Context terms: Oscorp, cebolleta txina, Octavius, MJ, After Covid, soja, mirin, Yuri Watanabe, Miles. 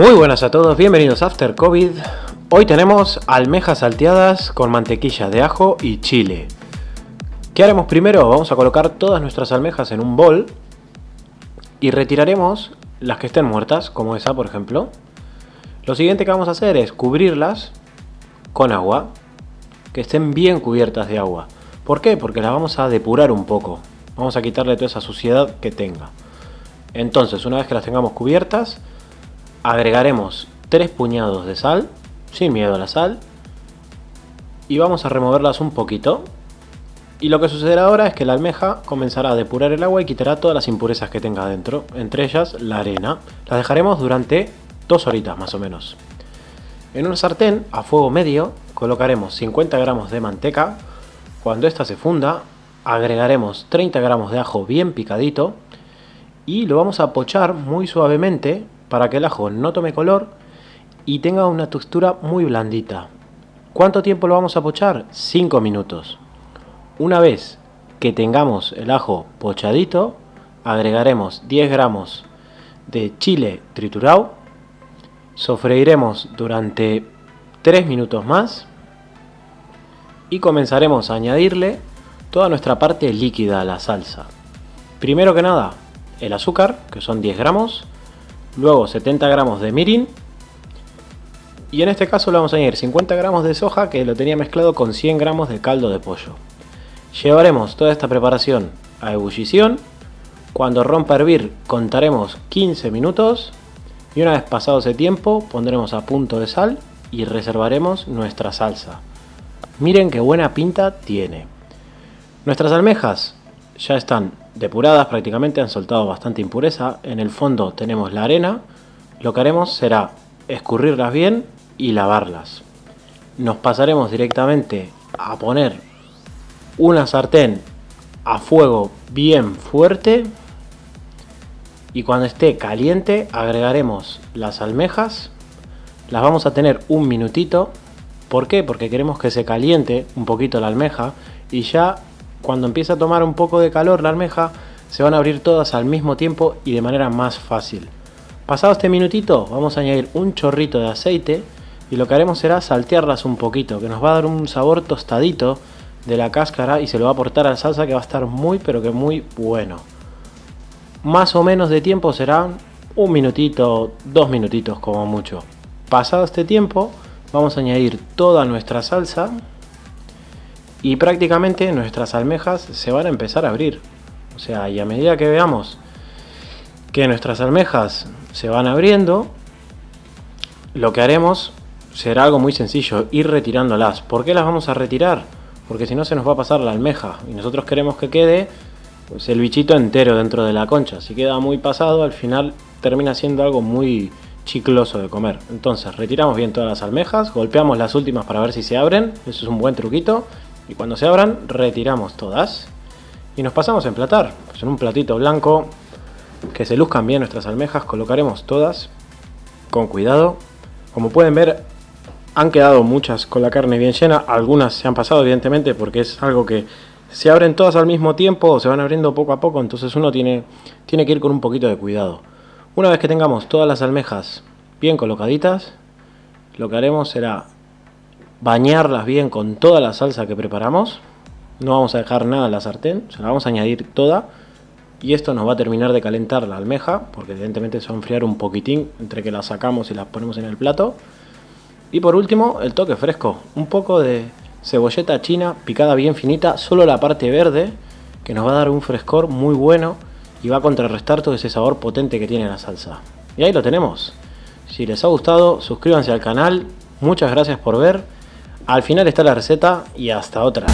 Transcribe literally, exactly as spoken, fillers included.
Muy buenas a todos, bienvenidos a After Covid. Hoy tenemos almejas salteadas con mantequilla de ajo y chile. ¿Qué haremos primero? Vamos a colocar todas nuestras almejas en un bol y retiraremos las que estén muertas, como esa por ejemplo. Lo siguiente que vamos a hacer es cubrirlas con agua, que estén bien cubiertas de agua. ¿Por qué? Porque las vamos a depurar un poco, vamos a quitarle toda esa suciedad que tenga. Entonces, una vez que las tengamos cubiertas, agregaremos tres puñados de sal, sin miedo a la sal, y vamos a removerlas un poquito. Y lo que sucederá ahora es que la almeja comenzará a depurar el agua y quitará todas las impurezas que tenga dentro, entre ellas la arena. Las dejaremos durante dos horitas más o menos. En una sartén a fuego medio colocaremos cincuenta gramos de manteca. Cuando esta se funda, agregaremos treinta gramos de ajo bien picadito y lo vamos a pochar muy suavemente para que el ajo no tome color y tenga una textura muy blandita. ¿Cuánto tiempo lo vamos a pochar? cinco minutos. Una vez que tengamos el ajo pochadito, agregaremos diez gramos de chile triturado, sofreiremos durante tres minutos más y comenzaremos a añadirle toda nuestra parte líquida a la salsa. Primero que nada, el azúcar, que son diez gramos, luego setenta gramos de mirin, y en este caso le vamos a añadir cincuenta gramos de soja, que lo tenía mezclado con cien gramos de caldo de pollo. Llevaremos toda esta preparación a ebullición. Cuando rompa a hervir contaremos quince minutos y una vez pasado ese tiempo pondremos a punto de sal y reservaremos nuestra salsa. Miren qué buena pinta tiene. Nuestras almejas ya están depuradas prácticamente, han soltado bastante impureza. En el fondo tenemos la arena. Lo que haremos será escurrirlas bien y lavarlas. Nos pasaremos directamente a poner una sartén a fuego bien fuerte y cuando esté caliente agregaremos las almejas. Las vamos a tener un minutito. ¿Por qué? Porque queremos que se caliente un poquito la almeja y ya cuando empiece a tomar un poco de calor la almeja se van a abrir todas al mismo tiempo y de manera más fácil. Pasado este minutito vamos a añadir un chorrito de aceite y lo que haremos será saltearlas un poquito, que nos va a dar un sabor tostadito de la cáscara y se lo va a aportar a la salsa, que va a estar muy pero que muy bueno. Más o menos de tiempo serán un minutito, dos minutitos como mucho. Pasado este tiempo vamos a añadir toda nuestra salsa y prácticamente nuestras almejas se van a empezar a abrir. O sea, y a medida que veamos que nuestras almejas se van abriendo, lo que haremos será algo muy sencillo, ir retirándolas. ¿Por qué las vamos a retirar? Porque si no se nos va a pasar la almeja y nosotros queremos que quede, pues, el bichito entero dentro de la concha. Si queda muy pasado, al final termina siendo algo muy chicloso de comer. Entonces retiramos bien todas las almejas, golpeamos las últimas para ver si se abren, eso es un buen truquito, y cuando se abran retiramos todas y nos pasamos a emplatar. Pues, en un platito blanco, que se luzcan bien nuestras almejas, colocaremos todas con cuidado. Como pueden ver, han quedado muchas con la carne bien llena, algunas se han pasado evidentemente porque es algo que se abren todas al mismo tiempo o se van abriendo poco a poco, entonces uno tiene, tiene que ir con un poquito de cuidado. Una vez que tengamos todas las almejas bien colocaditas, lo que haremos será bañarlas bien con toda la salsa que preparamos. No vamos a dejar nada en la sartén, se la vamos a añadir toda y esto nos va a terminar de calentar la almeja porque evidentemente se va a enfriar un poquitín entre que la sacamos y la ponemos en el plato. Y por último, el toque fresco, un poco de cebolleta china picada bien finita, solo la parte verde, que nos va a dar un frescor muy bueno y va a contrarrestar todo ese sabor potente que tiene la salsa. Y ahí lo tenemos. Si les ha gustado, suscríbanse al canal, muchas gracias por ver, al final está la receta y hasta otra.